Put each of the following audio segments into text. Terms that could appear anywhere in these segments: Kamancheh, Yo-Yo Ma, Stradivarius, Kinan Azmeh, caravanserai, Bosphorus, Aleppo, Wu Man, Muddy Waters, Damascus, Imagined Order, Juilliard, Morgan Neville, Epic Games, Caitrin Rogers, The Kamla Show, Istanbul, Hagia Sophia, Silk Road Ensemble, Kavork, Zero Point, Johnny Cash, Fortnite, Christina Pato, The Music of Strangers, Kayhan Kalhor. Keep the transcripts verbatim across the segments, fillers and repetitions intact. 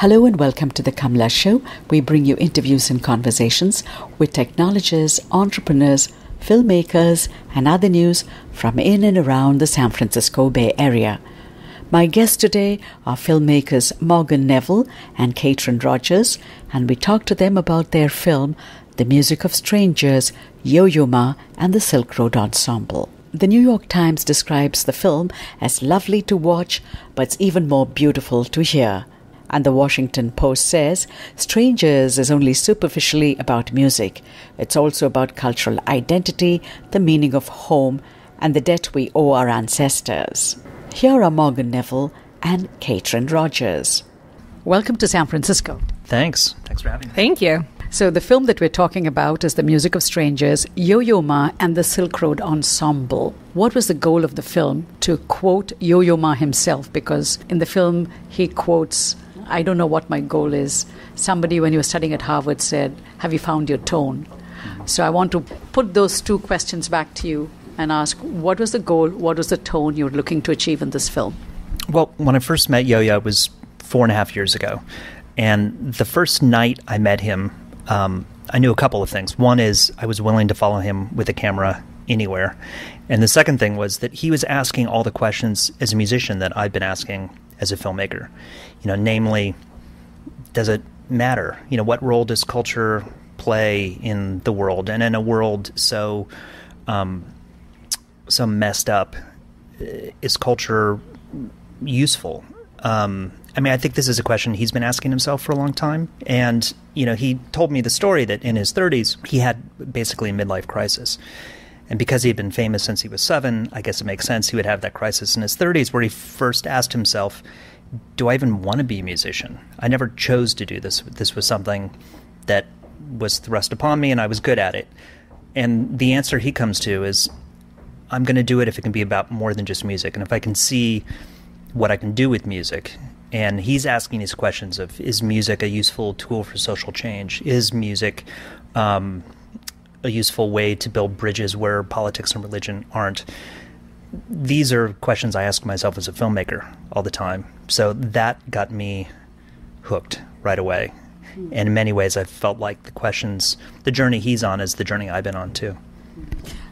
Hello and welcome to The Kamla Show. We bring you interviews and conversations with technologists, entrepreneurs, filmmakers and other news from in and around the San Francisco Bay Area. My guests today are filmmakers Morgan Neville and Caitrin Rogers, and we talk to them about their film, The Music of Strangers, Yo-Yo Ma and the Silk Road Ensemble. The New York Times describes the film as lovely to watch, but it's even more beautiful to hear. And the Washington Post says, Strangers is only superficially about music. It's also about cultural identity, the meaning of home, and the debt we owe our ancestors. Here are Morgan Neville and Caitrin Rogers. Welcome to San Francisco. Thanks. Thanks for having me. Thank you. So the film that we're talking about is The Music of Strangers, Yo-Yo Ma and the Silk Road Ensemble. What was the goal of the film? To quote Yo-Yo Ma himself, because in the film he quotes, I don't know what my goal is. Somebody when he was studying at Harvard said, have you found your tone? So I want to put those two questions back to you and ask, what was the goal? What was the tone you were looking to achieve in this film? Well, when I first met Yo-Yo, it was four and a half years ago. And the first night I met him, Um, I knew a couple of things. One is I was willing to follow him with a camera anywhere. And the second thing was that he was asking all the questions as a musician that I'd been asking as a filmmaker. You know, namely, does it matter? You know, what role does culture play in the world? And in a world so, um, so messed up, is culture useful? Um, I mean, I think this is a question he's been asking himself for a long time. And, you know, he told me the story that in his thirties, he had basically a midlife crisis. And because he had been famous since he was seven, I guess it makes sense he would have that crisis in his thirties where he first asked himself, do I even want to be a musician? I never chose to do this. This was something that was thrust upon me and I was good at it. And the answer he comes to is, I'm going to do it if it can be about more than just music. And if I can see what I can do with music. And he's asking these questions of, is music a useful tool for social change? Is music um, a useful way to build bridges where politics and religion aren't? These are questions I ask myself as a filmmaker all the time. So that got me hooked right away. And in many ways, I felt like the questions, the journey he's on is the journey I've been on too.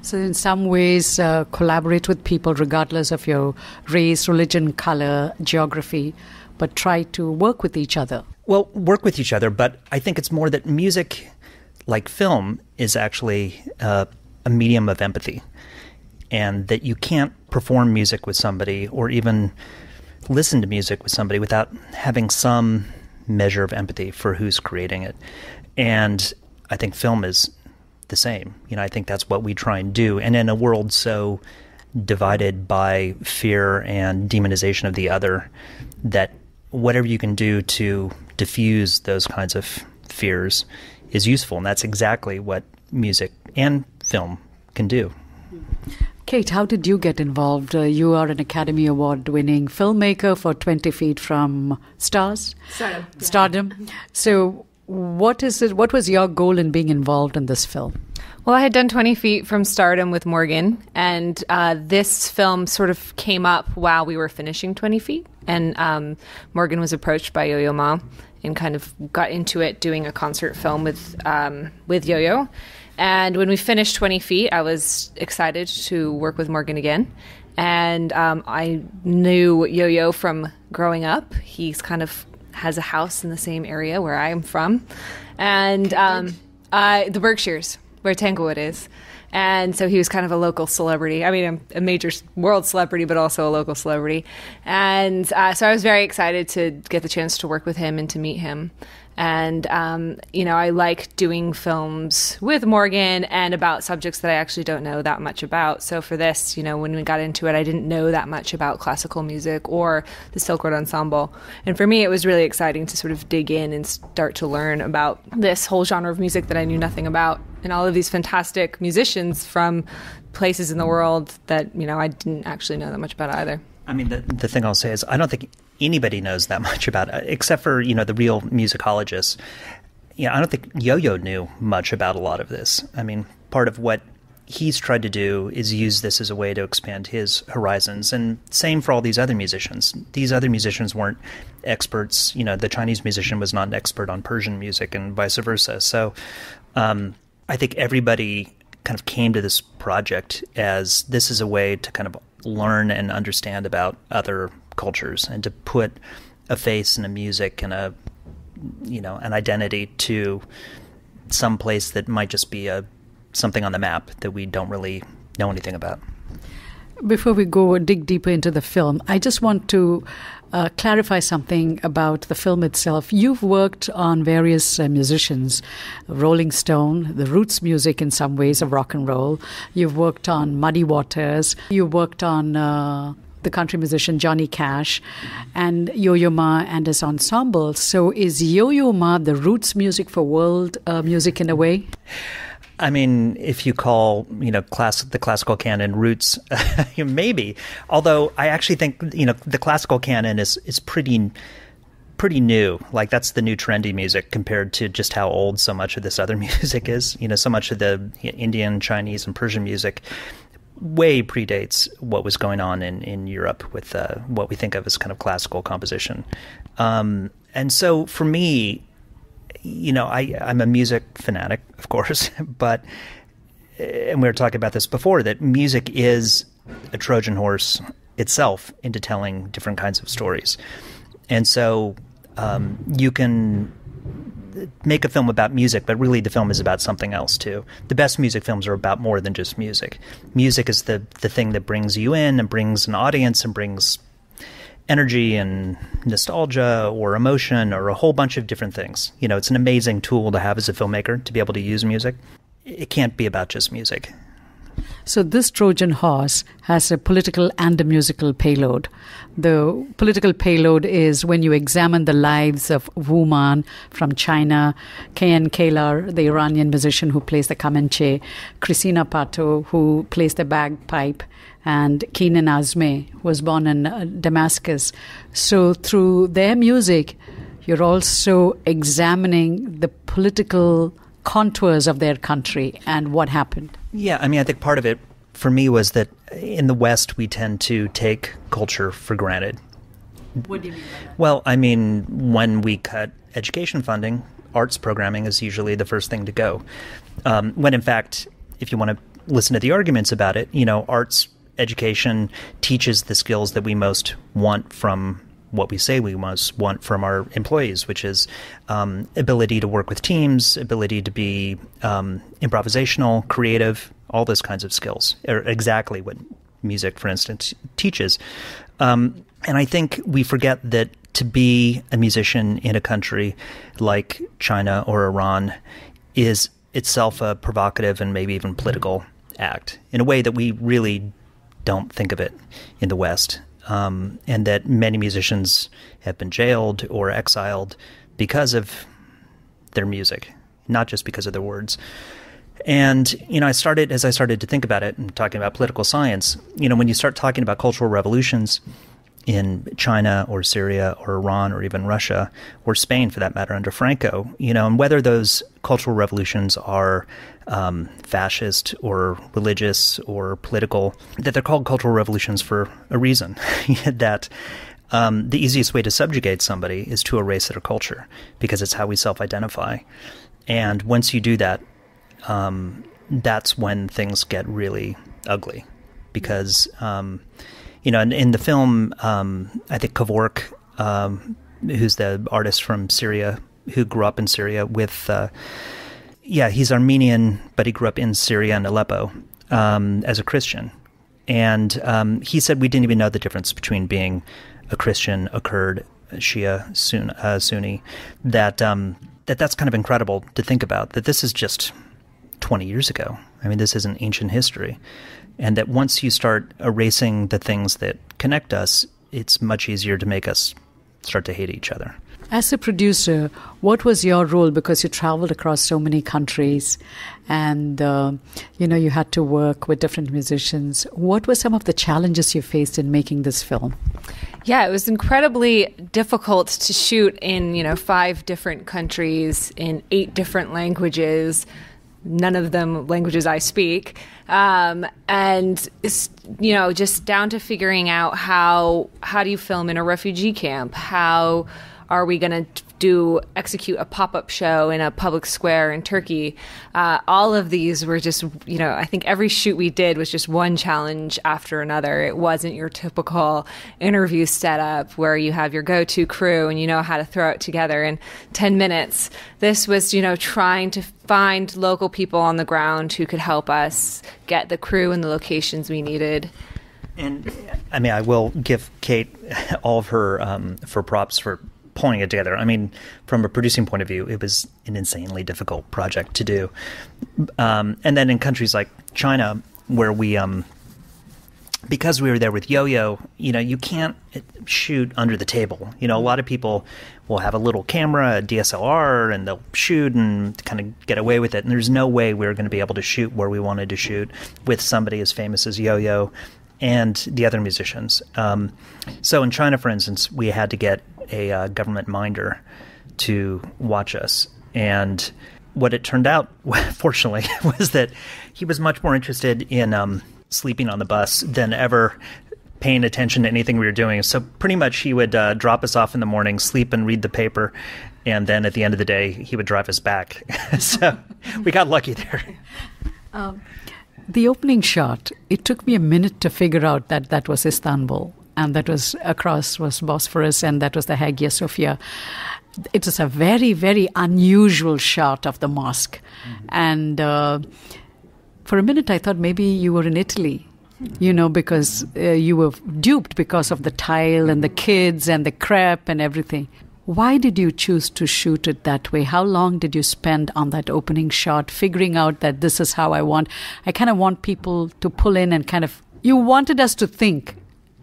So in some ways, uh, collaborate with people regardless of your race, religion, color, geography, but try to work with each other. Well, work with each other, but I think it's more that music, like film, is actually uh, a medium of empathy, and that you can't perform music with somebody or even listen to music with somebody without having some measure of empathy for who's creating it. And I think film is the same. You know, I think that's what we try and do. And in a world so divided by fear and demonization of the other, that whatever you can do to diffuse those kinds of fears is useful. And that's exactly what music and film can do. Kate, how did you get involved? Uh, you are an Academy Award-winning filmmaker for twenty feet from Stars. Stardom. Yeah. Stardom. So what is it? What was your goal in being involved in this film? Well, I had done twenty feet from Stardom with Morgan, and uh, this film sort of came up while we were finishing twenty feet, and um, Morgan was approached by Yo-Yo Ma and kind of got into it doing a concert film with um, with Yo-Yo. And when we finished twenty feet, I was excited to work with Morgan again. And um, I knew Yo-Yo from growing up. He's kind of has a house in the same area where I'm from, and um, uh, the Berkshires, where Tanglewood is. And so he was kind of a local celebrity. I mean, a, a major world celebrity, but also a local celebrity. And uh, so I was very excited to get the chance to work with him and to meet him. And, um, you know, I like doing films with Morgan and about subjects that I actually don't know that much about. So for this, you know, when we got into it, I didn't know that much about classical music or the Silk Road Ensemble. And for me, it was really exciting to sort of dig in and start to learn about this whole genre of music that I knew nothing about. And all of these fantastic musicians from places in the world that, you know, I didn't actually know that much about either. I mean, the, the thing I'll say is I don't think anybody knows that much about it, except for, you know, the real musicologists. You know, I don't think Yo-Yo knew much about a lot of this. I mean, part of what he's tried to do is use this as a way to expand his horizons. And same for all these other musicians. These other musicians weren't experts. You know, the Chinese musician was not an expert on Persian music and vice versa. So um, I think everybody kind of came to this project as this is a way to kind of learn and understand about other cultures and to put a face and a music and a, you know, an identity to some place that might just be a something on the map that we don't really know anything about. Before we go dig deeper into the film, I just want to uh, clarify something about the film itself. You've worked on various uh, musicians, Rolling Stone, the roots music in some ways of rock and roll. You've worked on Muddy Waters. You worked on uh, the country musician Johnny Cash and Yo-Yo Ma and his ensemble. So is Yo-Yo Ma the roots music for world uh, music in a way? I mean, if you call, you know, class, the classical canon roots, maybe. Although I actually think, you know, the classical canon is, is pretty, pretty new. Like, that's the new trendy music compared to just how old so much of this other music is. You know, so much of the Indian, Chinese, and Persian music way predates what was going on in, in Europe with uh, what we think of as kind of classical composition. Um, and so for me, you know, I, I'm a music fanatic, of course, but, and we were talking about this before, that music is a Trojan horse itself into telling different kinds of stories. And so um, you can make a film about music, but really the film is about something else too. The best music films are about more than just music. Music is the, the thing that brings you in and brings an audience and brings energy and nostalgia or emotion or a whole bunch of different things. You know, it's an amazing tool to have as a filmmaker to be able to use music. It can't be about just music. So this Trojan horse has a political and a musical payload. The political payload is when you examine the lives of Wu Man from China, Kayhan Kalhor, the Iranian musician who plays the Kamancheh, Christina Pato, who plays the bagpipe, and Kinan Azmeh, who was born in uh, Damascus. So through their music, you're also examining the political contours of their country and what happened. Yeah, I mean, I think part of it for me was that in the West, we tend to take culture for granted. What do you mean by that? Well, I mean, when we cut education funding, arts programming is usually the first thing to go. Um, when in fact, if you want to listen to the arguments about it, you know, arts education teaches the skills that we most want from what we say we most want from our employees, which is um, ability to work with teams, ability to be um, improvisational, creative, all those kinds of skills, are exactly what music, for instance, teaches. Um, and I think we forget that to be a musician in a country like China or Iran is itself a provocative and maybe even political act in a way that we really don't think of it in the West. Um, and that many musicians have been jailed or exiled because of their music, not just because of their words. And, you know, I started, as I started to think about it and talking about political science, you know, when you start talking about cultural revolutions in China or Syria or Iran or even Russia or Spain, for that matter, under Franco, you know, and whether those cultural revolutions are um, fascist or religious or political, that they're called cultural revolutions for a reason, that um, the easiest way to subjugate somebody is to erase their culture because it's how we self-identify. And once you do that, um, that's when things get really ugly because... Um, You know, in, in the film, um, I think Kavork, um, who's the artist from Syria, who grew up in Syria with, uh, yeah, he's Armenian, but he grew up in Syria and Aleppo um, as a Christian. And um, he said we didn't even know the difference between being a Christian, a Kurd, a Shia, Sun, uh, Sunni, that, um, that that's kind of incredible to think about, that this is just twenty years ago. I mean, this isn't ancient history. And that once you start erasing the things that connect us, it's much easier to make us start to hate each other. As a producer, what was your role? Because you traveled across so many countries and, uh, you know, you had to work with different musicians. What were some of the challenges you faced in making this film? Yeah, it was incredibly difficult to shoot in, you know, five different countries in eight different languages. none of them languages I speak. Um, and, you know, just down to figuring out how, how do you film in a refugee camp? How are we going to do execute a pop-up show in a public square in Turkey? Uh, all of these were just, you know, I think every shoot we did was just one challenge after another. It wasn't your typical interview setup where you have your go-to crew and you know how to throw it together in ten minutes. This was, you know, trying to find local people on the ground who could help us get the crew and the locations we needed. And I mean, I will give Kate all of her um, for props for pulling it together. I mean, from a producing point of view, it was an insanely difficult project to do. Um, and then in countries like China, where we, um, because we were there with Yo-Yo, you know, you can't shoot under the table. You know, a lot of people will have a little camera, a D S L R, and they'll shoot and kind of get away with it. And there's no way we were going to be able to shoot where we wanted to shoot with somebody as famous as Yo-Yo and the other musicians. Um, so in China, for instance, we had to get a uh, government minder to watch us. And what it turned out, fortunately, was that he was much more interested in um, sleeping on the bus than ever paying attention to anything we were doing. So pretty much he would uh, drop us off in the morning, sleep and read the paper, and then at the end of the day, he would drive us back. So we got lucky there. Um, the opening shot, it took me a minute to figure out that that was Istanbul. And that was across was Bosphorus, and that was the Hagia Sophia. It was a very, very unusual shot of the mosque. Mm-hmm. And uh, for a minute, I thought maybe you were in Italy, you know, because uh, you were duped because of the tile and the kids and the crepe and everything. Why did you choose to shoot it that way? How long did you spend on that opening shot, figuring out that this is how I want? I kind of want people to pull in and kind of, you wanted us to think.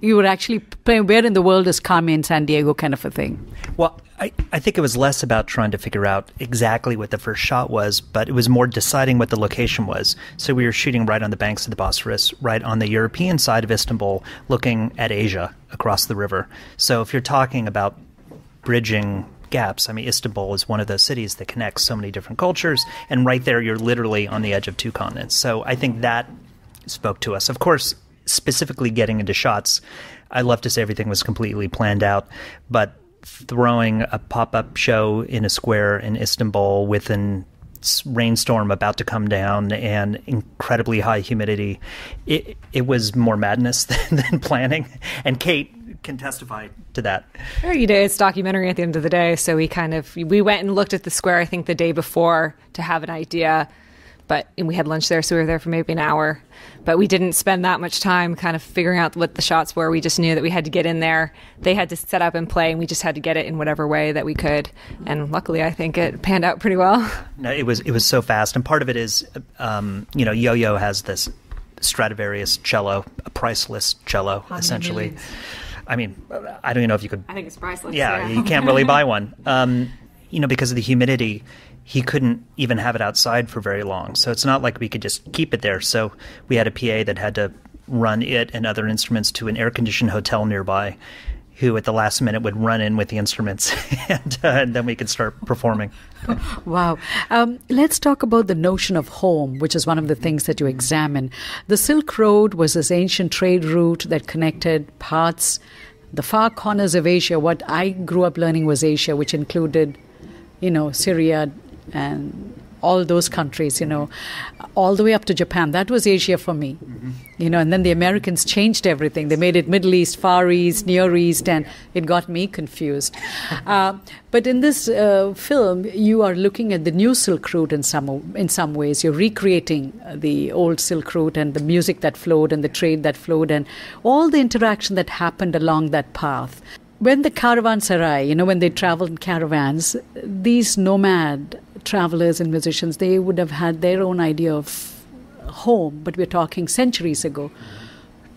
You were actually playing where in the world is Carmen in San Diego kind of a thing. Well, I, I think it was less about trying to figure out exactly what the first shot was, but it was more deciding what the location was. So we were shooting right on the banks of the Bosphorus, right on the European side of Istanbul, looking at Asia across the river. So if you're talking about bridging gaps, I mean, Istanbul is one of those cities that connects so many different cultures, and right there you're literally on the edge of two continents. So I think that spoke to us. Of course, specifically getting into shots, I love to say everything was completely planned out, but throwing a pop-up show in a square in Istanbul with an rainstorm about to come down and incredibly high humidity, it, it was more madness than, than planning. And Kate can testify to that. Sure, you did. It's documentary at the end of the day. So we kind of, we went and looked at the square, I think the day before to have an idea. But and we had lunch there, so we were there for maybe an hour. But we didn't spend that much time kind of figuring out what the shots were. We just knew that we had to get in there. They had to set up and play, and we just had to get it in whatever way that we could. And luckily, I think it panned out pretty well. No, it was it was so fast. And part of it is, um, you know, Yo-Yo has this Stradivarius cello, a priceless cello, How essentially. I mean, I don't even know if you could. I think it's priceless. Yeah, yeah. You can't really buy one. Um, you know, because of the humidity. He couldn't even have it outside for very long. So it's not like we could just keep it there. So we had a P A that had to run it and other instruments to an air-conditioned hotel nearby who at the last minute would run in with the instruments and, uh, and then we could start performing. Wow. Um, let's talk about the notion of home, which is one of the things that you examine. The Silk Road was this ancient trade route that connected parts, the far corners of Asia. What I grew up learning was Asia, which included, you know, Syria, and all those countries, you know, all the way up to Japan. That was Asia for me, mm-hmm. you know, and then the Americans changed everything. They made it Middle East, Far East, Near East, and it got me confused. uh, but in this uh, film, you are looking at the new Silk Route in some, in some ways. You're recreating the old Silk Route and the music that flowed and the trade that flowed and all the interaction that happened along that path. When the caravanserai, you know, when they traveled in caravans, these nomad travelers and musicians, they would have had their own idea of home, but we're talking centuries ago.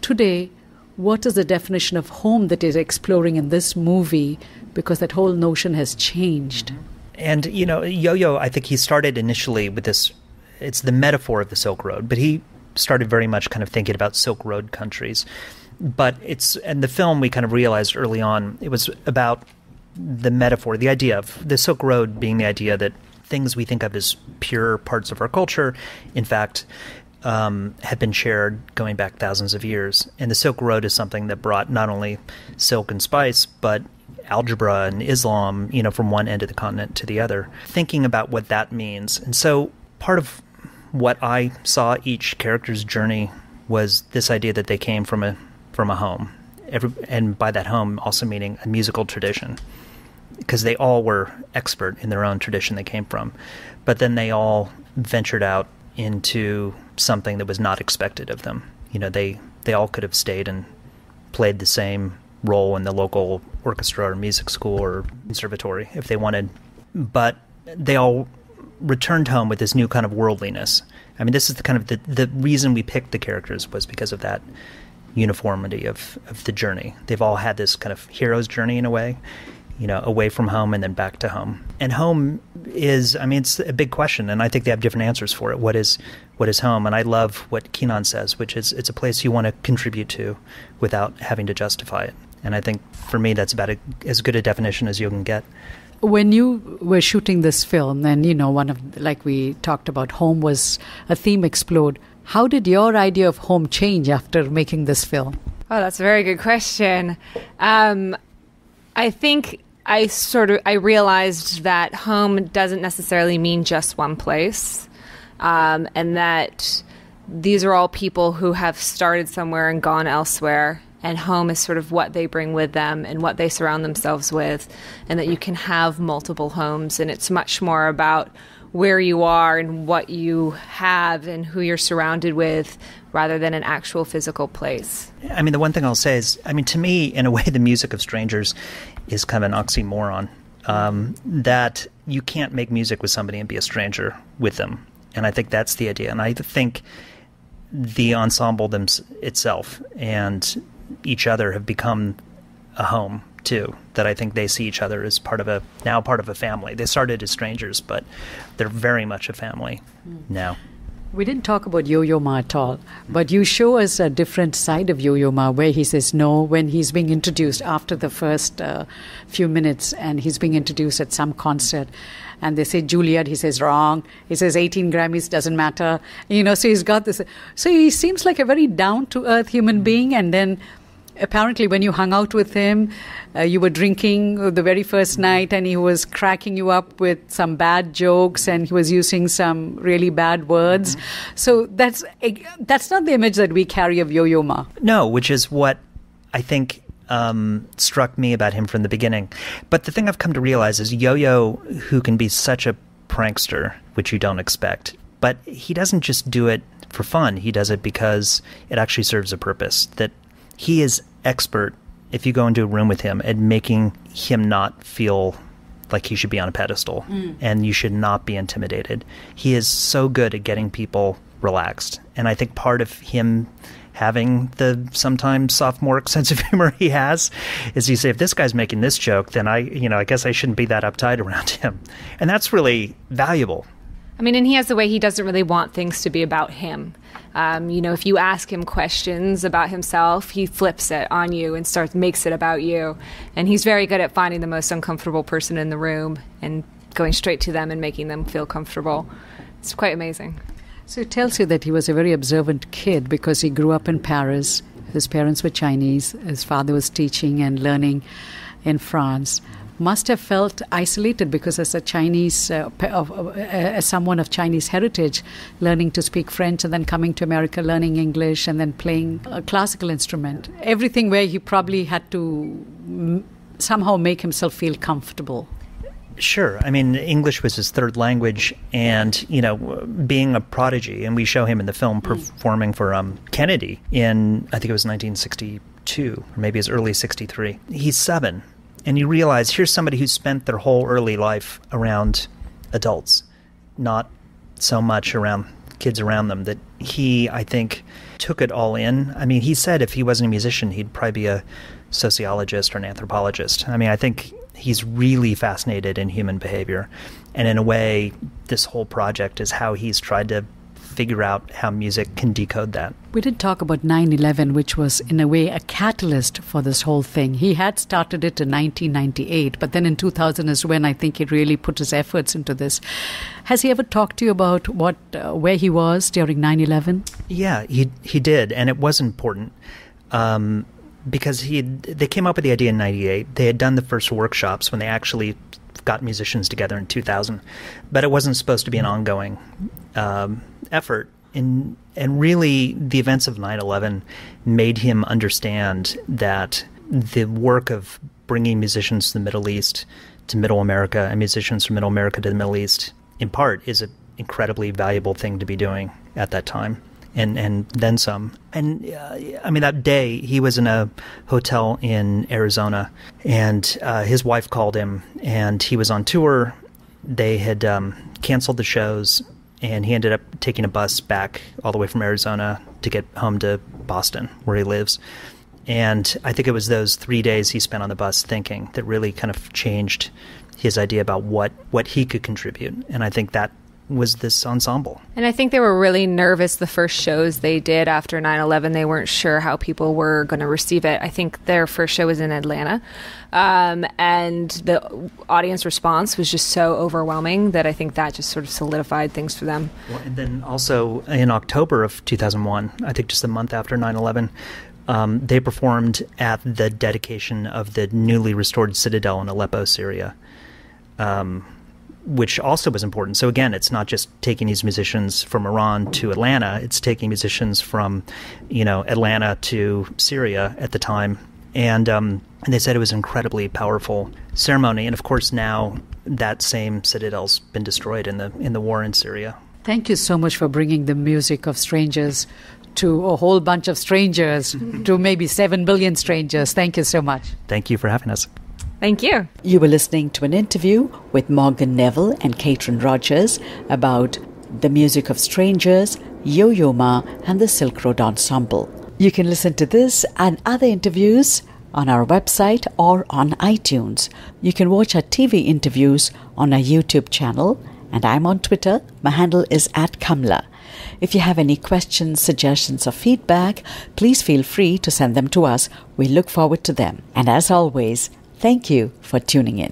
Today, what is the definition of home that is exploring in this movie? Because that whole notion has changed. And, you know, Yo-Yo, I think he started initially with this, it's the metaphor of the Silk Road, but he started very much kind of thinking about Silk Road countries. But it's, and the film we kind of realized early on, it was about the metaphor, the idea of the Silk Road being the idea that things we think of as pure parts of our culture, in fact, um, have been shared going back thousands of years. And the Silk Road is something that brought not only silk and spice, but algebra and Islam, you know, from one end of the continent to the other, thinking about what that means. And so part of what I saw each character's journey was this idea that they came from a from a home. Every, and by that home also meaning a musical tradition, because they all were expert in their own tradition they came from. But then they all ventured out into something that was not expected of them. You know, they, they all could have stayed and played the same role in the local orchestra or music school or conservatory if they wanted. But they all returned home with this new kind of worldliness. I mean, this is the kind of the, the reason we picked the characters was because of that uniformity of, of the journey. They've all had this kind of hero's journey in a way, you know, away from home and then back to home. And home is, I mean, it's a big question, and I think they have different answers for it. What is, what is home? And I love what Kinan says, which is it's a place you want to contribute to without having to justify it. And I think for me, that's about a, as good a definition as you can get. When you were shooting this film, and, you know, one of, like we talked about, home was a theme explored. How did your idea of home change after making this film? Oh, that's a very good question. Um, I think I sort of, I realized that home doesn't necessarily mean just one place, um, and that these are all people who have started somewhere and gone elsewhere. And home is sort of what they bring with them and what they surround themselves with, and that you can have multiple homes, and it's much more about where you are and what you have and who you're surrounded with rather than an actual physical place. I mean, the one thing I'll say is, I mean, to me, in a way, The Music of Strangers is kind of an oxymoron, um, that you can't make music with somebody and be a stranger with them. And I think that's the idea. And I think the ensemble them itself and each other have become a home too, that I think they see each other as part of a, now part of a family. They started as strangers, but they're very much a family now. We didn't talk about Yo-Yo Ma at all, but you show us a different side of Yo-Yo Ma where he says no when he's being introduced after the first uh, few minutes, and he's being introduced at some concert. And they say Juilliard, he says wrong. He says eighteen Grammys doesn't matter. You know, so he's got this. So he seems like a very down-to-earth human being. And then apparently when you hung out with him, uh, you were drinking the very first night, and he was cracking you up with some bad jokes, and he was using some really bad words. Mm-hmm. So that's that's not the image that we carry of Yo-Yo Ma. No, which is what I think Um, struck me about him from the beginning. But the thing I've come to realize is Yo-Yo, who can be such a prankster, which you don't expect, but he doesn't just do it for fun. He does it because it actually serves a purpose, that he is expert, if you go into a room with him, at making him not feel like he should be on a pedestal. Mm. And you should not be intimidated. He is so good at getting people relaxed. And I think part of him having the sometimes sophomoric sense of humor he has is you say, if this guy's making this joke, then I, you know, I guess I shouldn't be that uptight around him. And that's really valuable. I mean, and he has the way he doesn't really want things to be about him. Um, you know, if you ask him questions about himself, he flips it on you and starts, makes it about you. And he's very good at finding the most uncomfortable person in the room and going straight to them and making them feel comfortable. It's quite amazing. So it tells you that he was a very observant kid, because he grew up in Paris. His parents were Chinese. His father was teaching and learning in France. Must have felt isolated, because as a Chinese, uh, of, uh, as someone of Chinese heritage, learning to speak French and then coming to America, learning English and then playing a classical instrument. Everything where he probably had to m somehow make himself feel comfortable. Sure. I mean, English was his third language, and, you know, being a prodigy, and we show him in the film performing for um, Kennedy in, I think it was nineteen sixty-two, or maybe as early sixty-three. He's seven, and you realize here's somebody who spent their whole early life around adults, not so much around kids around them, that he, I think, took it all in. I mean, he said if he wasn't a musician, he'd probably be a sociologist or an anthropologist. I mean, I think he's really fascinated in human behavior. And in a way, this whole project is how he's tried to figure out how music can decode that. We did talk about nine eleven, which was in a way a catalyst for this whole thing. He had started it in nineteen ninety-eight, but then in two thousand is when I think he really put his efforts into this. Has he ever talked to you about what uh, where he was during nine eleven? Yeah, he he did, and it was important um, because he they came up with the idea in ninety-eight. They had done the first workshops when they actually got musicians together in two thousand, but it wasn't supposed to be an ongoing um, effort. And, and really, the events of nine eleven made him understand that the work of bringing musicians to the Middle East, to Middle America, and musicians from Middle America to the Middle East, in part, is an incredibly valuable thing to be doing at that time, and, and then some. And, uh, I mean, that day, he was in a hotel in Arizona, and uh, his wife called him, and he was on tour. They had um, canceled the shows, and he ended up taking a bus back all the way from Arizona to get home to Boston, where he lives. And I think it was those three days he spent on the bus thinking that really kind of changed his idea about what, what he could contribute. And I think that was this ensemble. And I think they were really nervous the first shows they did after nine eleven. They weren't sure how people were going to receive it. I think their first show was in Atlanta. Um, and the audience response was just so overwhelming that I think that just sort of solidified things for them. Well, and then also in October of two thousand one, I think just a month after nine eleven, um, they performed at the dedication of the newly restored citadel in Aleppo, Syria. Um, which also was important. So again, it's not just taking these musicians from Iran to Atlanta, it's taking musicians from, you know, Atlanta to Syria at the time. And, um, and they said it was an incredibly powerful ceremony. And of course, now that same citadel's been destroyed in the, in the war in Syria. Thank you so much for bringing the music of strangers to a whole bunch of strangers, to maybe seven billion strangers. Thank you so much. Thank you for having us. Thank you. You were listening to an interview with Morgan Neville and Caitrin Rogers about The Music of Strangers, Yo-Yo Ma, and the Silk Road Ensemble. You can listen to this and other interviews on our website or on iTunes. You can watch our T V interviews on our YouTube channel, and I'm on Twitter. My handle is at Kamla. If you have any questions, suggestions, or feedback, please feel free to send them to us. We look forward to them. And as always, thank you for tuning in.